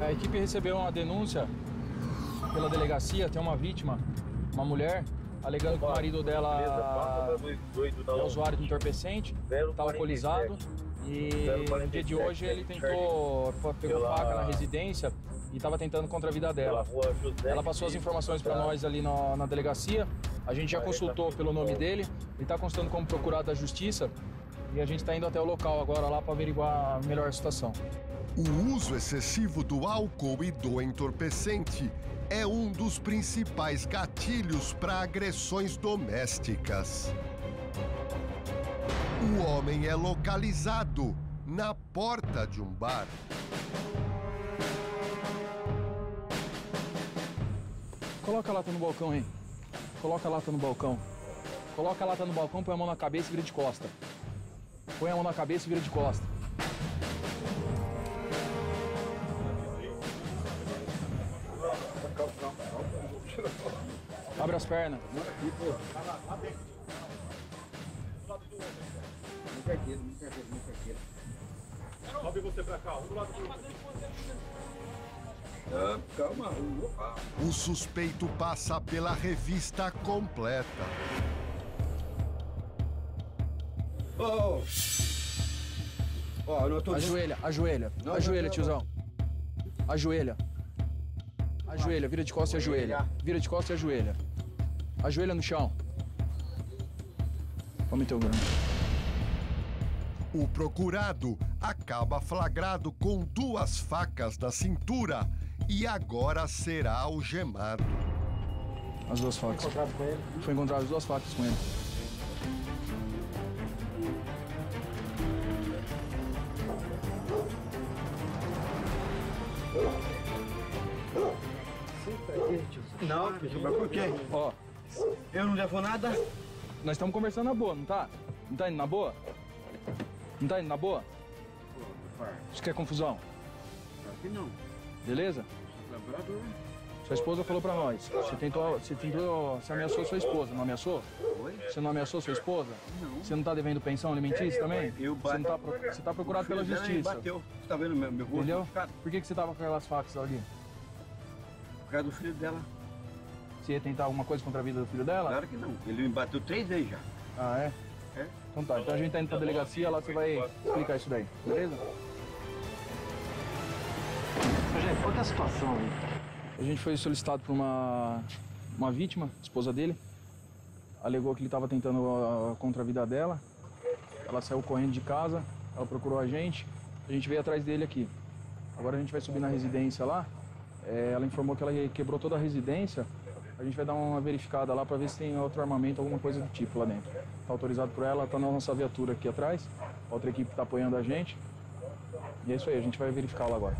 A equipe recebeu uma denúncia pela delegacia, tem uma vítima, uma mulher, alegando que o marido dela é usuário de entorpecente, está alcoolizado e no dia de hoje ele tentou, pegou faca na residência e estava tentando contra a vida dela. Ela passou as informações para nós ali na delegacia, a gente já consultou pelo nome dele, ele está constando como procurado da Justiça e a gente está indo até o local agora lá para averiguar melhor a situação. O uso excessivo do álcool e do entorpecente é um dos principais gatilhos para agressões domésticas. O homem é localizado na porta de um bar. Coloca a lata no balcão, hein? Coloca a lata no balcão. Coloca a lata no balcão, põe a mão na cabeça e vira de costa. Põe a mão na cabeça e vira de costa. Abre as pernas. Sobe você pra cá, um do lado do outro. Calma. O suspeito passa pela revista completa. Não tô... Ajoelha, ajoelha. Não, ajoelha, tiozão. Ajoelha. Ajoelha, vira de costas e ajoelha. Vira de costas e ajoelha. Ajoelha no chão. Toma teu grão. O procurado acaba flagrado com 2 facas na cintura e agora será algemado. As 2 facas. Foi encontrado com ele? Foi encontrado as 2 facas com ele. Não, por quê? Ó, eu não levo nada. Nós estamos conversando na boa, não tá? Não tá indo na boa? Não tá indo na boa? Isso que é confusão? Claro que não. Beleza? Sua esposa falou pra nós. Você tentou, você ameaçou sua esposa, não ameaçou? Oi? Você não ameaçou sua esposa? Não. Você não tá devendo pensão alimentícia também? Você tá procurado pela Justiça. Bateu. Você tá vendo meu rosto? Entendeu? Por que você tava com aquelas facas ali? Por causa do filho dela. Você ia tentar alguma coisa contra a vida do filho dela? Claro que não. Ele me bateu 3 vezes já. Ah, é? É. Então tá. Então a gente tá indo pra delegacia, lá você vai explicar isso daí, beleza? Sargento, qual é a situação aí? A gente foi solicitado por uma vítima, esposa dele. Alegou que ele tava tentando contra a vida dela. Ela saiu correndo de casa, ela procurou a gente. A gente veio atrás dele aqui. Agora a gente vai subir na residência lá. Ela informou que ela quebrou toda a residência. A gente vai dar uma verificada lá para ver se tem outro armamento, alguma coisa do tipo lá dentro. Está autorizado por ela, está na nossa viatura aqui atrás. A outra equipe está apoiando a gente. E é isso aí, a gente vai verificar lá agora.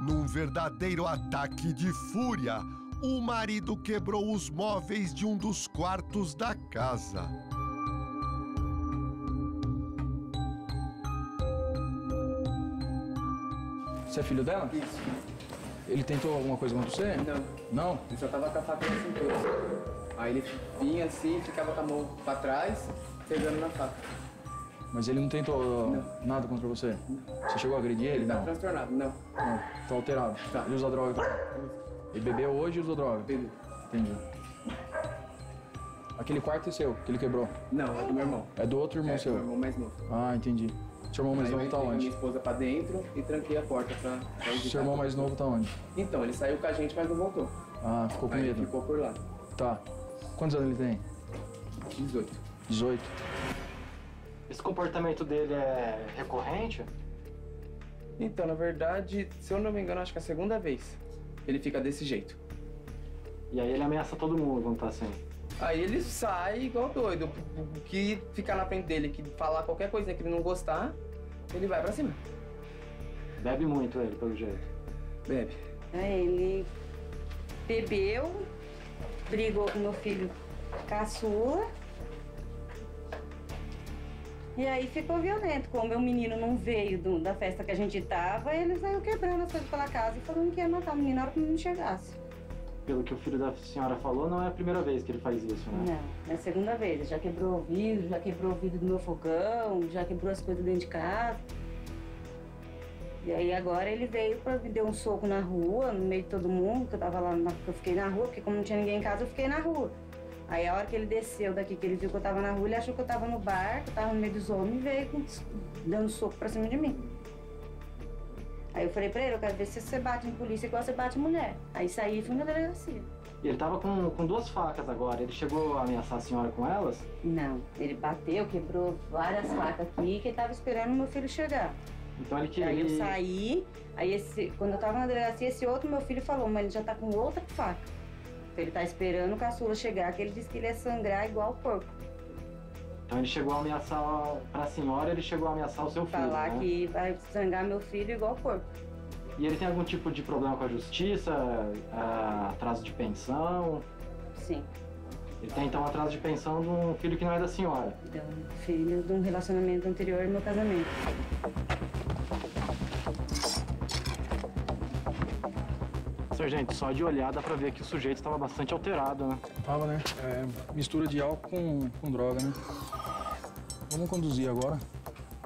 Num verdadeiro ataque de fúria, o marido quebrou os móveis de um dos quartos da casa. Você é filho dela? Isso. Ele tentou alguma coisa contra você? Não. Não? Ele só tava com a faca na cintura. Aí ele vinha assim, ficava com a mão pra trás, pegando na faca. Mas ele não tentou nada contra você? Não. Você chegou a agredir ele? Não. Tá transtornado, não. Não, tá alterado. Tá. Ele usa droga também? Ele bebeu hoje e usou droga? Bebeu. Entendi. Aquele quarto é seu, que ele quebrou? Não, é do meu irmão. É do outro irmão seu? É do meu irmão mais novo. Ah, entendi. Seu irmão mais novo tá onde? Minha esposa pra dentro e tranquei a porta pra Seu irmão mais novo tá onde? Então, ele saiu com a gente, mas não voltou. Ah, ficou com medo? Ficou por lá. Tá. Quantos anos ele tem? 18. 18. Esse comportamento dele é recorrente? Então, na verdade, se eu não me engano, acho que é a 2ª vez. Ele fica desse jeito. E aí ele ameaça todo mundo, vamos estar assim. Aí ele sai igual doido. O que ficar na frente dele, que falar qualquer coisinha que ele não gostar, ele vai pra cima. Bebe muito ele, pelo jeito. Bebe. Ele bebeu, brigou com meu filho caçula. E aí ficou violento. Como o menino não veio da festa que a gente tava, ele saiu quebrando as coisas pela casa e falando que ia matar o menino na hora que o menino chegasse. pelo que o filho da senhora falou, não é a primeira vez que ele faz isso, né? Não, é a segunda vez. Ele já quebrou o vidro, já quebrou o vidro do meu fogão, já quebrou as coisas dentro de casa. E aí agora ele veio pra me dar um soco na rua, no meio de todo mundo, que eu tava lá, eu fiquei na rua, porque como não tinha ninguém em casa, eu fiquei na rua. Aí a hora que ele desceu daqui, que ele viu que eu tava na rua, ele achou que eu tava no bar, que eu tava no meio dos homens, e veio dando soco pra cima de mim. Aí eu falei pra ele, eu quero ver se você bate em polícia igual você bate em mulher. Aí saí e fui na delegacia. E ele tava com duas facas agora, ele chegou a ameaçar a senhora com elas? Não, ele bateu, quebrou várias facas aqui, que ele tava esperando o meu filho chegar. Então ele queria... Aí eu saí, aí quando eu tava na delegacia, esse outro meu filho falou, mas ele já tá com outra faca. Então ele tá esperando o caçula chegar, que ele disse que ele ia sangrar igual o porco. Então ele chegou a ameaçar pra senhora, ele chegou a ameaçar o seu filho, falar né? Que vai sangrar meu filho igual o porco. E ele tem algum tipo de problema com a justiça, atraso de pensão? Sim. Ele tem então atraso de pensão de um filho que não é da senhora? De um filho de um relacionamento anterior ao meu casamento. Gente, só de olhar dá pra ver que o sujeito estava bastante alterado, né? Tava, né? É, mistura de álcool com droga, né? Vamos conduzir agora.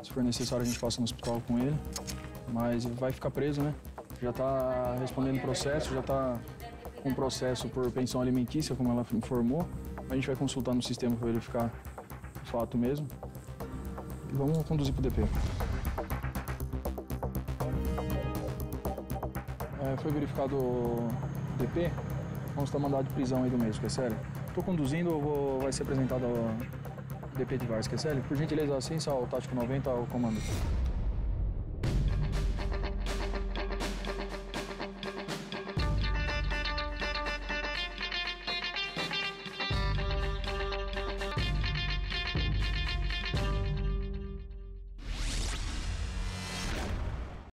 Se for necessário, a gente passa no hospital com ele. Mas ele vai ficar preso, né? Já tá respondendo processo, já tá com processo por pensão alimentícia, como ela informou. A gente vai consultar no sistema pra verificar o fato mesmo. E vamos conduzir pro DP. Foi verificado o DP, vamos estar mandado de prisão aí do mês, que é sério. Tô conduzindo, vai ser apresentado ao DP de Vars, que é sério. Por gentileza, assim, ao Tático 90, ao comando.